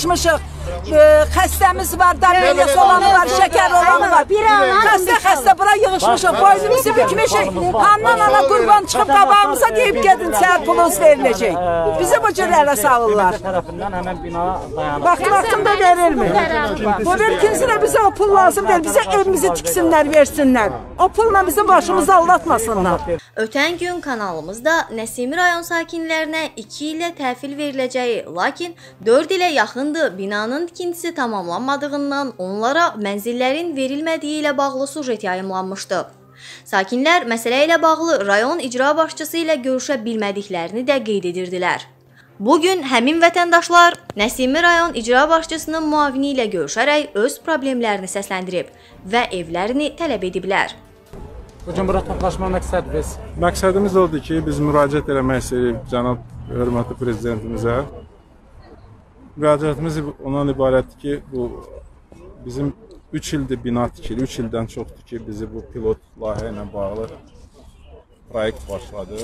sıkışmışıq. Xəstəmiz var, dəmiyyəsi olanı var, şəkər olanı var. Xəstə bura yığışmışıq, boynumuzu bükmüşük. Handan ana qurban çıxıb qabağımıza deyib gedin, səhər pulunuz veriləcək. Bizi bu cür ələ salırlar. Vaxtında verilmir. Bu mümkünsə də bizə o pul lazım deyil, bizə evimizi tiksinlər, versinlər. O pulla bizim başımızı aldatmasınlar. Ötən gün kanalımızda Nəsimi rayon sakinlərinə 2 ilə təhvil veriləcəyi, lakin 4 ilə yaxındır binanın tikintisi tamamlanmadığından onlara mənzillərin verilmədiyi ilə bağlı sujet yayımlanmışdı. Sakinlər məsələ ilə bağlı rayon icra başçısı ilə görüşə bilmədiklərini də qeyd edirdilər. Bugün həmin vətəndaşlar Nəsimi rayon icra başçısının müavini ilə görüşərək öz problemlərini səsləndirib və evlərini tələb ediblər. Bugün bura toplaşma məqsədimiz? Məqsədimiz oldu ki, biz müraciət eləmək istəyirik Canan Örməti prezidentimizə. Müraciətimiz ondan ibarətdir ki, bu bizim 3 ildir bina tikili, 3 ildən çoxdur ki, bizi bu pilot layihə ilə bağlı proyekt başladı.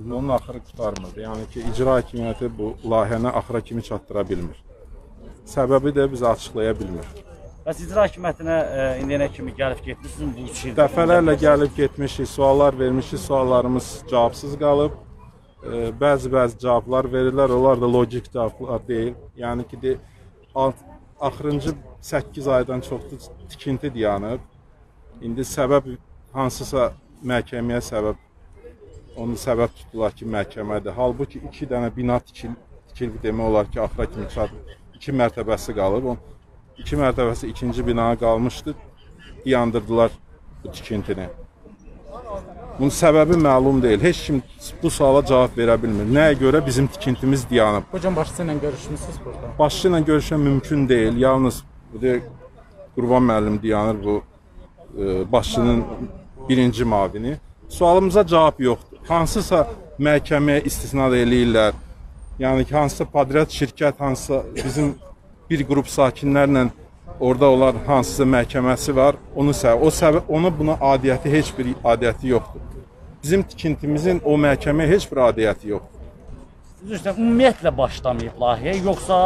Bunun axırı qutarmırdı. Yəni ki, icra hakimiyyəti bu layihəni axıra kimi çatdıra bilmir. Səbəbi də bizi açıqlaya bilmir. Bəs icra hakimiyyətinə indiyənə kimi gəlib getmişsiniz bu 3 ildə? Dəfələrlə gəlib getmişik, suallar vermişik, suallarımız cavabsız qalıb. Bəzi cavablar verirlər, onlar da logik cavablar deyil. Yəni ki, axırıncı 8 aydan çoxdur tikinti dayanıb. İndi səbəb hansısa məhkəməyə səbəb. Onu səbəb tutdular ki, məhkəmədir. Halbuki 2 dənə bina tikilib demək olar ki, axıra kimi çatıb. 2 mərtəbəsi qalıb. 2 mərtəbəsi 2-ci binaya qalmışdı, yandırdılar bu tikintini. Bunun səbəbi məlum deyil. Heç kim bu suala cavab verə bilmir. Nəyə görə bizim tikintimiz dayanıb? Hocam, başçı ilə görüşmüşsünüz burada? Başçı ilə görüşmək mümkün deyil. Yalnız Qurban müəllim dayanır bu başçının 1-ci müavini. Sualımıza cavab yoxdur. Hansısa məhkəməyə istisnad eləyirlər, yəni ki, hansısa padrət şirkət, hansısa bizim bir qrup sakinlərlə orada olan hansısa məhkəməsi var, ona buna adiyyəti, heç bir adiyyəti yoxdur. Bizim tikintimizin o məhkəməyə heç bir adiyyəti yoxdur. Ümumiyyətlə başlamayıb layihə, yoxsa?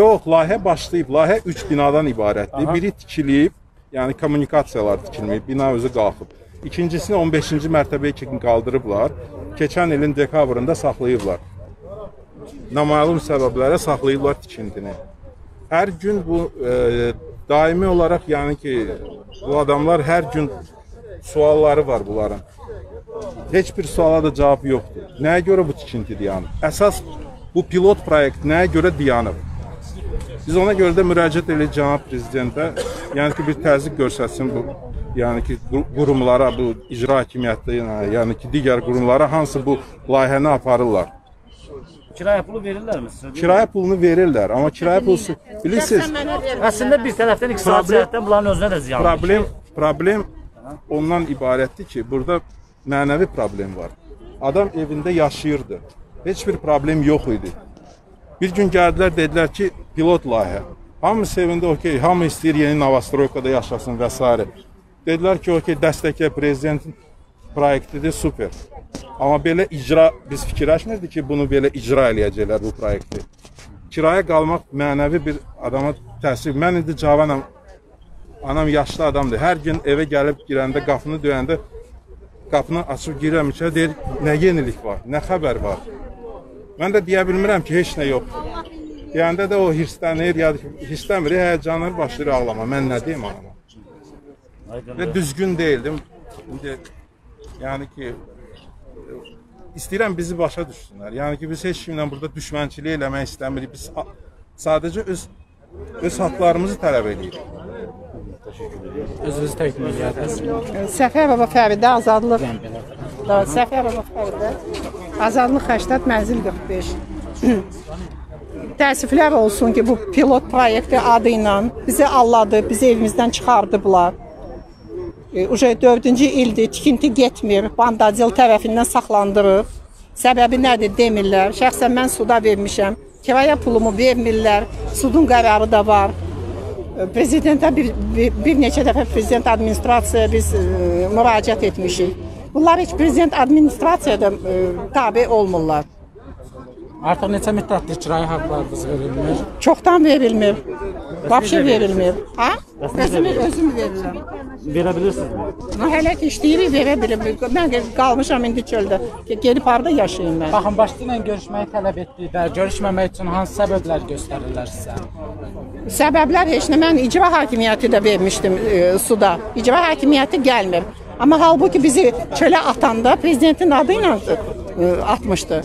Yox, layihə başlayıb. Layihə 3 binadan ibarətdir. Biri tikilib, yəni kommunikasiyalar tikilməyib, bina özü qalxıb. İkincisini 15-ci mərtəbəyə kimi qaldırıblar, keçən ilin dekabrında saxlayıblar. Naməlum səbəblərə saxlayıblar tikintini. Hər gün bu daimi olaraq, yəni ki, bu adamlar hər gün sualları var bunların. Heç bir suala da cavab yoxdur. Nəyə görə bu tikinti dayanıb? Əsas bu pilot proyekt nəyə görə dayanıb? Biz ona görə də müraciət edək cənab prezidentə, yəni ki, bir təzyiq görsətsin bu. Yəni ki, qurumlara, bu icra hakimiyyəti, yəni ki, digər qurumlara hansı bu layihəni aparırlar. Kirayə pulu verirlərmi? Kirayə pulunu verirlər, amma kirayə pulu, bilirsiniz. Əslində bir tərəfdən iqtisadiyyatdan bunların özünə də ziyanır. Problem ondan ibarətdir ki, burada mənəvi problem var. Adam evində yaşayırdı, heç bir problem yox idi. Bir gün gəldilər, dedilər ki, pilot layihə. Hamısı evində okey, hamı istəyir yeni Novostroykada yaşasın və s. Dedilər ki, okey, dəstəklə prezidentin proyektidir, super. Amma belə icra, biz fikirləşmirdik ki, bunu belə icra eləyəcəklər bu proyekti. Kiraya qalmaq mənəvi bir adama təsir. Mən indi cavanam, anam yaşlı adamdır. Hər gün evə gəlib girəndə, qapını döyəndə, qapını açıb girəm içə, deyir, nə yenilik var, nə xəbər var. Mən də deyə bilmirəm ki, heç nə yoxdur. Deyəndə də o hirslənir, hirslənmir, həyəcanlar başlayır ağlama, mən nə deyim anama? Və düzgün deyildim. Yəni ki, istəyirəm bizi başa düşsünlər. Yəni ki, biz heç kimlə burada düşmənçilik eləmək istəmirik. Biz sadəcə öz haqlarımızı tələb edirik. Özünüzü təqdim edirsiniz. Səfərova Fəriddə, Azadlıq. Səfərova Fəriddə, Azadlıq 80, mənzil 45. Təəssüflər olsun ki, bu pilot proyekti adı ilə bizi alladı, bizi evimizdən çıxardıblar. Uşaq 4-cü ildir, tikinti getmir, Bandacıl tərəfindən saxlandırıb. Səbəbi nədir demirlər, şəxsən mən suda vermişəm, kiraya pulumu vermirlər, sudun qərarı da var. Prezidentə bir neçə dəfə prezident administrasiyaya biz müraciət etmişik. Bunlar heç prezident administrasiyada tabi olmurlar. Artıq neçə müddətdir kirayə haqqlarınız verilmir? Çoxdan verilmir. Vapşı verilmir. Ha? Özüm verirəm. Verə bilirsinizmi? Hələ ki işləyirik, verə bilmirik. Mən qalmışam indi çöldə. Gelib harda yaşayayım mən? Baxın, başqa ilə görüşməyi tələb etdik və görüşməmək üçün hansı səbəblər göstərirlər sizə? Səbəblər heç nə. Mən icra hakimiyyəti də vermişdim suda. İcra hakimiyyəti gəlmir. Amma halbuki bizi çölə atanda prezidentin adıyla atmışdı.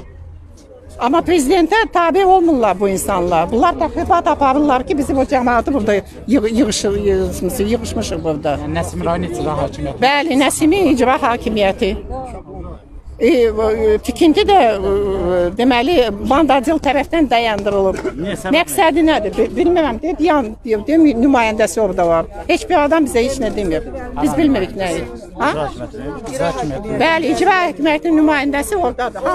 Ama prezidentə tabi olmurlar bu insanlar. Bunlar təxribat aparırlar ki, bizim o cəmaatı burada yığışmışıq burada. Yani, Nəsimi rayon icra hakimiyyəti. Bəli, Nəsimi icra hakimiyyəti. Tikinti də deməli Bandacıl tərəfdən dayandırılıb. Məqsədi nədir? Bilmirəm, deyim, nümayəndəsi orada var. Heç bir adam bizə heç nə demir. Biz bilmirik nəyi. Bəli, icra hakimiyyətinin nümayəndəsi oradadır. Biz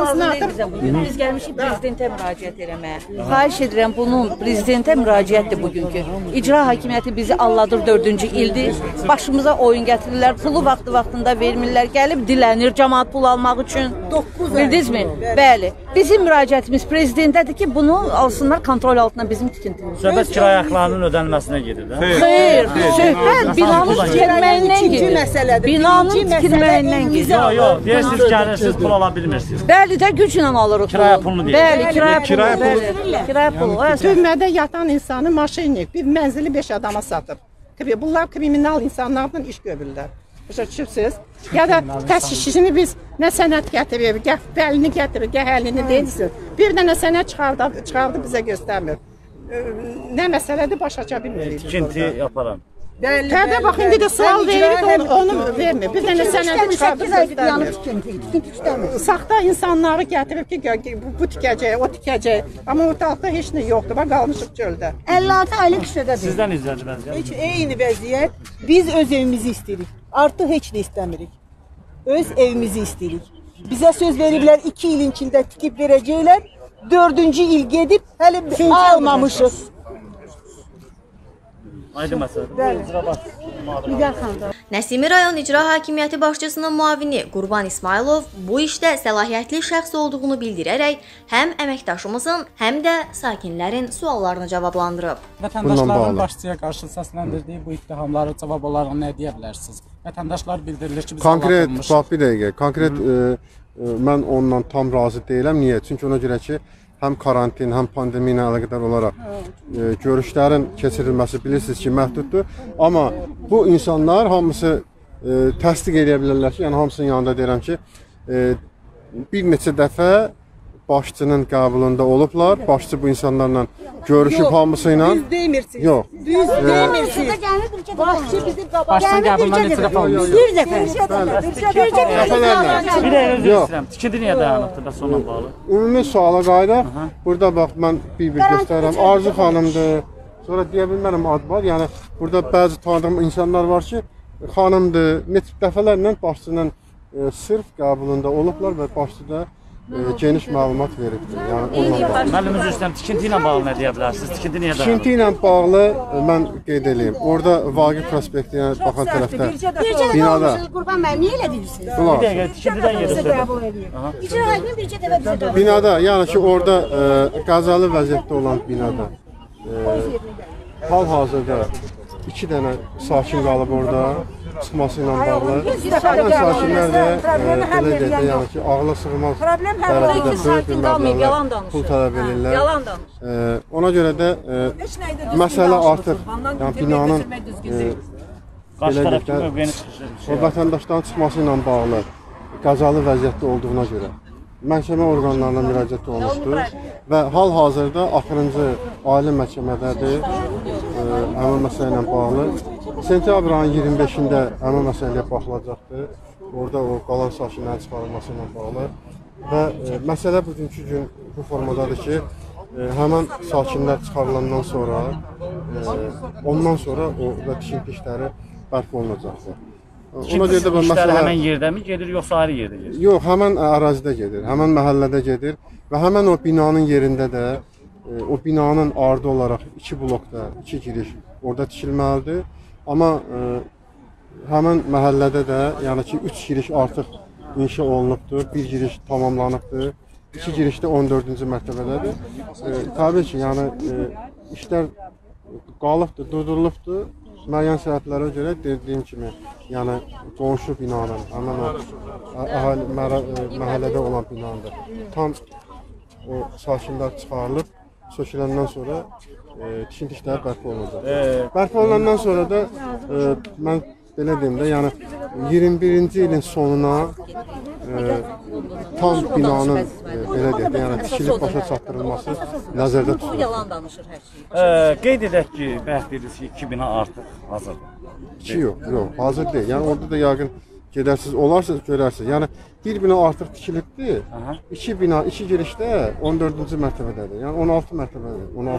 gəlmişik prezidentə müraciət eləməyə. Xahiş edirəm, bunun prezidentə müraciətdir bugünkü. İcra hakimiyyəti bizi alladır 4-cü ildir. Başımıza oyun gətirirlər, pulu vaxtında vermirlər, gəlib dilənir cəmaat pul almaq üçün. Bildiniz mi? Bəli. Bizim müraciətimiz prezidentədir ki, bunu alsınlar kontrol altına bizim tikintimiz. Söhbət kirayə haqqlarının ödənilməsinə gedir. Xeyr, söhbət binanın tikilməyindən gedir. Binanın tikilməyindən gedir. Yox, deyirsiniz, gəlirsiniz, pul ala bilmirsiniz. Bəli də güclə alırıq. Kirayə pulunu deyir. Bəli, kirayə pulu. Kirayə pulu. Dövmədə yatan insanı maşinlik, bir mənzili 5 adama satır. Təbii, bunlar kriminal insanlardan iş görürlər. Ya da təşkişini biz nə sənət gətirir, gəh bəlini gətirir, gəh əlini deyilsin. Bir dənə sənət çıxardı bizə göstərmir. Nə məsələdir başa aça bilmirik. Tikinti yaparam. Tədə bax, indi də sual veririk, onu vermir. Bir dənə sənəti çıxardı göstərmir. Saxta insanları gətirib ki, bu tikəcək, o tikəcək. Amma ortalıqda heç nə yoxdur, bax, qalmışıq göldə. 56 aylık işlədədir. Sizdən izləyici vəziyyət. Eyni vəziyyət, biz öz evimizi istəyirik. Artıq heç nə istəmirik. Öz evimizi istəyirik. Bizə söz veriblər, 2 ilin içində tikib verəcəklər. 4-cü il gedib, hələ almamışıq. Aydın məsələdir. Nəsimi rayon icra hakimiyyəti başçısının müavini Qurban İsmaylov bu işdə səlahiyyətli şəxs olduğunu bildirərək həm əməkdaşımızın, həm də sakinlərin suallarını cavablandırıb. Vətəndaşların başçıya qarşı səsləndirdiyi bu ittihamları cavab olaraq nə deyə bilərsiniz? Vətəndaşlar bildirilir ki, biz alınmışıq. Bax, bir dəqiqə. Konkret mən onunla tam razı deyiləm. Niyə? Çünki ona görə ki, həm karantin, həm pandemi ilə əlaqədar olaraq görüşlərin keçirilməsi bilirsiniz ki, məhduddur. Amma bu insanlar hamısı təsdiq edə bilirlər ki, yəni hamısının yanında deyirəm ki, bir neçə dəfə başçının qəbulunda olublar, başçı bu insanlarla görüşüb hamısı ilə. Yox, düz deymirsiniz. Yox, düz deymirsiniz. Başçı bizim qəbulundan neçə dəfə olmuşdur? Bir dəfə. Bir də elə istəyirəm, tikidi niyə dayanıbdır bəs onunla bağlı? Ümumi suala qayıdaq, burada bax, mən bir-bir göstərirəm, Arzu xanımdır, sonra deyə bilmərəm ad var, yəni burada bəzi tanıdığım insanlar var ki, xanımdır, dəfələrlə başçının sırf qəbulunda olublar və başçıda geniş məlumat veribdir. Məlum üzrəm, tikinti ilə bağlı nə deyə bilərsiniz? Tikinti ilə bağlı mən qeyd edeyim. Orada Vaqif prospektinə baxan tərəfdə binada. Qurban müəllim, niyə elə deyirsiniz? Bir dəqiqə, tikintidən yerləşdir. Binada, yəni ki, orada qəzalı vəziyyətdə olan binada. Hal-hazırda 2 dənə sakin qalıb orada. Çıxması ilə bağlı. Sənin sakinlər də elə deyək, yəni ki, ağla sığmaz tərəfdə böyük bir məbləğlə pul tələb edirlər. Ona görə də məsələ artıq binanın vətəndaşdan çıxması ilə bağlı qəzalı vəziyyətdə olduğuna görə məhkəmə orqanlarına müraciət olmuşdur və hal-hazırda axırıncı ali məhkəmədədir həmin məsələ ilə bağlı. Sentyabr ayının 25-də həmin məsələyə baxılacaqdır. Orada o qalan sakinlərin çıxarılması ilə bağlı və məsələ bugünkü gün bu formadadır ki, həmin sakinlər çıxarılandan sonra, ondan sonra o tikinti işləri bərpa olunacaqdır. Tikinti işləri həmin yerdəmi gedir, yoxsa ayrı yerdə gedir? Yox, həmin ərazidə gedir, həmin məhəllədə gedir və həmin o binanın yerində də o binanın ardı olaraq 2 blokda 2 giriş orada tikilməlidir. Amma həmin məhəllədə də, yəni ki, 3 giriş artıq inşa olunubdur, 1 giriş tamamlanıbdır, İki girişdə 14-cü mərtəbədədir. Tabii ki, yəni işlər qalıbdır, durdurulubdur. Müəyyən səhətlərə görə dediyim kimi, yəni qonşu binanın, məhəllədə olan binandır. Tam o sakinlər çıxarılıb, söküləndən sonra tikintiklər bərpa olunacaq. Bərpa olunandan sonra da mən belə deyim də, yəni 21-ci ilin sonuna tam binanın belə deyək də, yəni tikilib başa çatdırılması nəzərdə tutulur. Qeyd edək ki, bəhs edirik ki, 2 bina artıq hazırdır. 2 yox, hazır deyil. Yəni orada da yəqin gedərsiniz, olarsınız, görərsiniz. Yəni 1 bina artıq tikilibdir. 2 bina, 2 girişdə 14-cü mərtəbədədir. Yəni 16 mərtəbədir. 16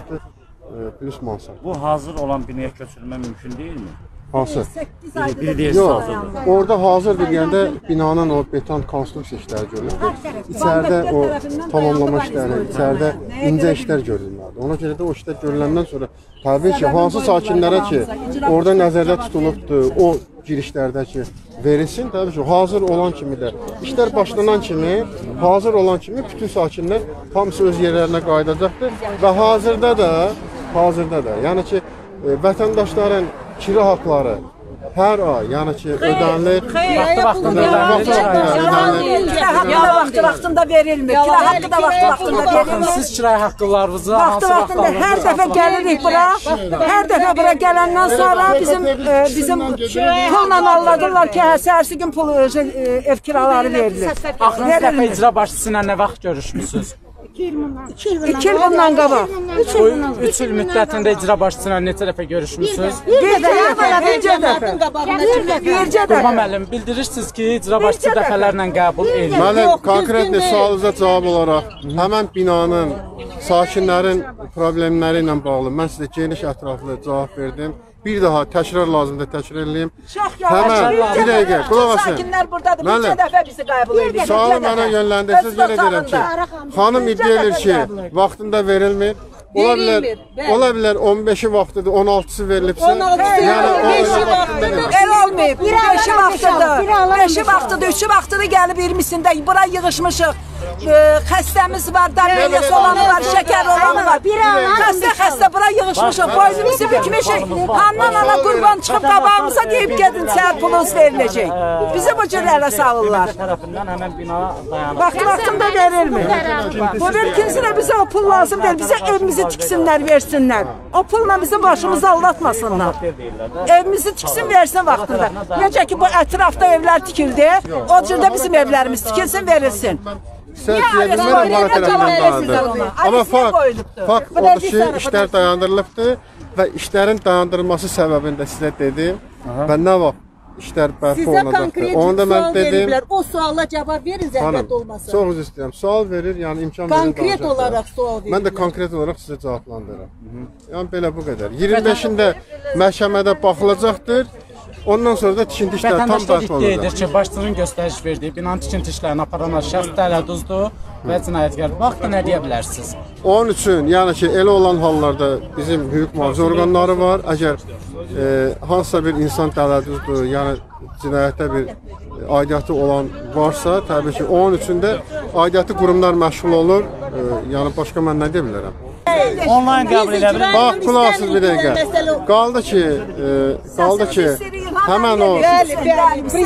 plus mansard. Bu hazır olan binaya köçürülmə mümkün deyilmi? Hansı? Yox, orada hazır deyəndə binanın o beton konstruksiya işləri görülür. İçəridə o tamamlama işləri, içəridə incə işlər görülməlidir. Ona görə də o işlər görüləndən sonra təbii ki, hansı sakinlərə ki, orada nəzərdə tutulubdur, o girişlərdəki verilsin, təbii ki, hazır olan kimi də, işlər başlanan kimi, hazır olan kimi bütün sakinlər hamısı öz yerlərinə qayıdacaqdır və hazırda da, yəni ki, vətəndaşların kira haqları hər ay, yəni ki, ödənilir, vaxtı-vaxtında verilmir, kira haqqı da vaxtı-vaxtında verilmir. Siz kira haqqılarınızı hansı vaxtlarında verilmir? Hər dəfə gəlirik bura, gələndən sonra bizim pulla alladırlar ki, səhərsi gün pul ev kiraları verilir. Axırıncı dəfə icra başçısına nə vaxt görüşmüsünüz? 2 il bundan qabaq. 3 il müddətində icra başçısına neçə dəfə görüşmüsünüz? Bircə dəfə. Qurban müəllim, bildirirsiniz ki, icra başçısı dəfələrlə qəbul edilir. Mənim konkret sualınıza cavab olaraq, həmən binanın, sakinlərin problemləri ilə bağlı mən sizə geniş ətraflı cavab verdim. Bir daha təkrar lazımdır, təkrar edəyim. Həmən, bir dəqiqə, qulaq asın. Sakinlər buradadır, bircə dəfə bizi qəbul edilir. Sualı mənə yönləndirsiniz, yenə deyirəm ki, xanım iddia edir ki, vaxtında verilmir. Ola bilər 15-i vaxtıdır, 16-sı verilibsin. 15-i vaxtıdır, el olmayıb. 5-i vaxtıdır, 3-i vaxtıdır gəlib 20-sində bura yığışmışıq. Xəstəmiz var, darmiyası olanı var, şəkər olanı var. Xəstə bura yığışmışıq, boynumuzu bükmüşük. Handan ana qurban çıxıb qabağımıza deyib gedin, səhər pulunuz veriləcək. Bizi bu cür ələ salırlar. Vaxtı-vaxtında verilmir. Bu mümkünsə bizə o pul lazım deyil, bizə evimizi tiksinlər, versinlər. O pulla bizim başımızı aldatmasınlar. Evimizi tiksin, versin vaxtında. Necə ki, bu ətrafda evlər tikildi, o cürdə bizim evlərimiz tikilsin, verilsin. Səhviyədirmərəm, bana tərəfindən dayandır. Amma fakt odur ki, işlər dayandırılıbdır və işlərin dayandırılması səbəbində sizə dedim və nə vaxt? İşlər bərpa olunacaqdır. Onu da mən dedim. O suala cavab verin, zəhmət olmasın. Çox üzr istəyirəm. Sual verir, yəni imkan verir. Konkret olaraq sual verir. Mən də konkret olaraq sizə cavablandırıram. Yəni belə bu qədər. 25-də məhkəmədə baxılacaqdır. Ondan sonra da tikinti işləri tam bərpa olunacaq. Vətəndaşlar iddia edir ki, başçının göstəriş verdiyi binanın tikinti işlərini aparanlar şəxs tələddüzdür və cinayətkardır. Vaxtda nə deyə bilərsiniz? Onun üçün, yəni ki, elə olan hallarda bizim hüquq mühafizə orqanları var. Əgər hansısa bir insan tələddüzdür, yəni cinayətdə bir aidiyyatı olan varsa, təbii ki, onun üçün də aidiyyatı qurumlar məşğul olur. Yəni, başqa mən nə deyə bilərəm? Onlayn qəbul edə bilərəm. Bax, qulaqsız bir dəqiqə. Qaldı ki,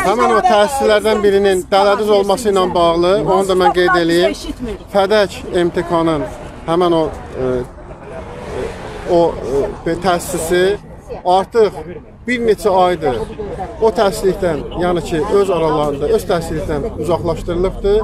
həmən o təsislərdən birinin dələdüz olması ilə bağlı, onu da mən qeyd edəyim, FƏDƏK MTK-nın həmən o təsisi artıq bir neçə aydır o təsislikdən, yəni ki, öz aralarında, öz təsislikdən uzaqlaşdırılıbdır.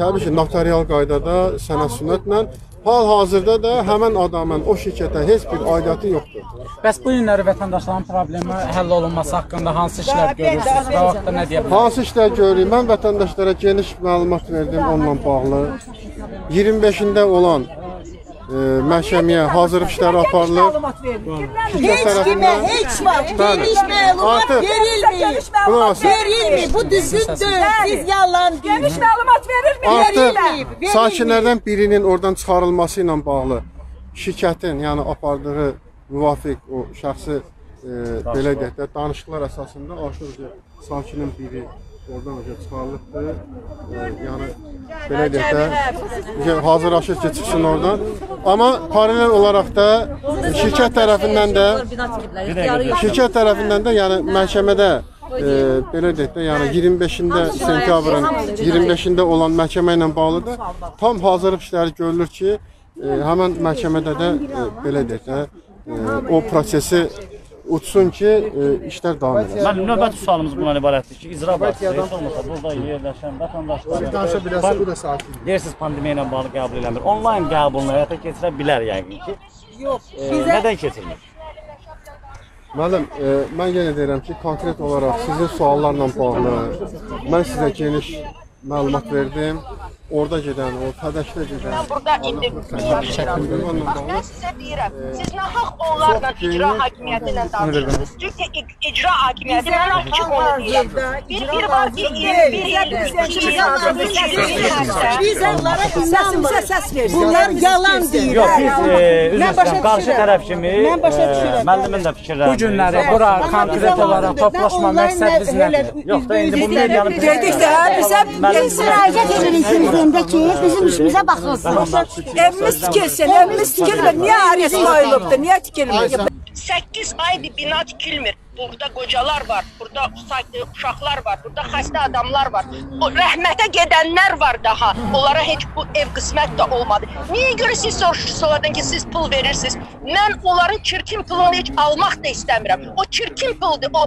Təbii ki, notarial qaydada, sənəd-sünətlə. Hal-hazırda da həmən adamın o şirkətə heç bir aidiyyatı yoxdur. Bəs bu günləri vətəndaşların problemi həll olunması haqqında hansı işlər görürsünüz və vaxtda nə deyə bilərsiniz? Hansı işlər görürük? Mən vətəndaşlara geniş məlumat verdim onunla bağlı. 25-də olan məhkəməyə hazırlıq işləri aparılır. Heç kimə geniş məlumat verilmir. Bu düzgündür, siz yalan deyil. Geniş məlumat verilmir. Artıq sakinlərdən birinin oradan çıxarılması ilə bağlı şirkətin, yəni apardığı müvafiq o şəxsi belə deyək də danışıqlar əsasında aşırıcı sakinin biri Oradan da çıxarılıbdır. Yəni belə deyək, hazırlaşır ki çıxsın oradan. Amma paralel olaraq da şirkət tərəfindən də yəni məhkəmədə belə deyək də, yəni 25-də olan məhkəmə ilə bağlı da tam hazırlıq işləri görülür ki, həmin məhkəmədə də belə deyək də o prosesi uçsun ki, işlər davam edir. Mənim növbəti sualımız bundan ibarətdir ki, icra başçısı heç olmasa burada yerləşən vətəndaşlar deyirsiniz pandemiya ilə bağlı qəbul eləmir. Onlayn qəbulunu həyata keçirə bilər yəqin ki. Yox, nədən keçirmir? Müəllim, mən yenə deyirəm ki, konkret olaraq sizin suallarla bağlı mən sizə geniş məlumat verdim. Orada gedən, o tədəkdə gedən. Burada indi mən sizə deyirəm, siz nahaq onlarla icra hakimiyyəti ilə danışırsınız. Çünki icra hakimiyyəti mən artıq onu deyirəm. Bir var ki, biz onlara səsimizə səs verir. Bunlar yalan deyir. Yox, biz üzrə qarşı tərəf kimi müəllimin də fikirləri. Bu günləri bura konkret olaraq toplaşma məqsədimiz nədir? Yox da indi bu medianın dedikdə bizə biz müraciət edirik. Bizim işimizə baxılsın. Evimiz tikilsin, evimiz tikilmir. Niyə ariyası qoyulubdur, niyə tikilmir? 8 aydır bina tikilmir. Burada qocalar var, burada uşaqlar var, burada xəstə adamlar var. Rəhmətə gedənlər var daha. Onlara heç bu ev qismət də olmadı. Niyə görə siz soruşursunuz onlardan ki, siz pul verirsiniz? Mən onların çirkin pulunu heç almaq da istəmirəm. O çirkin puldur, o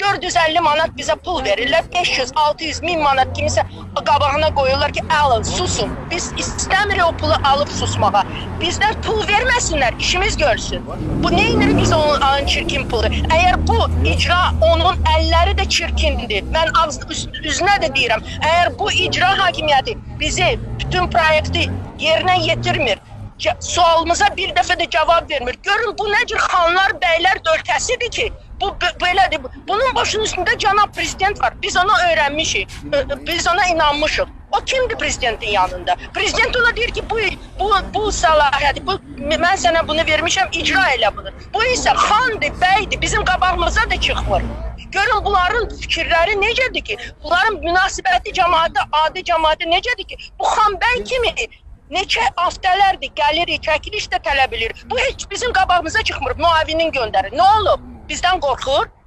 450 manat bizə pul verirlər, 500, 600, 1000 manat kimisə qabağına qoyurlar ki, alın, susun. Biz istəmirik o pulu alıb susmağa. Bizdən pul verməsinlər, işimiz görsün. Bu neynir biz onun çirkin pulu? Əgər bu icra, onun əlləri də çirkindir. Mən üzünə də deyirəm, əgər bu icra hakimiyyəti bizi, bütün proyekti yerinə yetirmir, sualımıza bir dəfə də cavab vermir. Görün, bu nə cür xanlar, bəylər dövlətəsidir ki, bu belədir. Bunun başının üstündə cənab prezident var. Biz ona öyrənmişik, biz ona inanmışıq. O kimdir prezidentin yanında? Prezident ona deyir ki, bu salahiyyədir, mən sənə bunu vermişəm, icra elə bunu. Bu isə xandır, bəydir, bizim qabağımıza da çıxmır. Görün, bunların fikirləri necədir ki? Bunların münasibəti cəmaatı, adi cəmaatı necədir ki? Bu xanbəy kimi neçə haftələrdir, gəlirik, çəkiliş də tələb edirik. Bu heç bizim qabağımıza çıxmır, müavinin göndərir. Nə olub? Bizdən qorxur.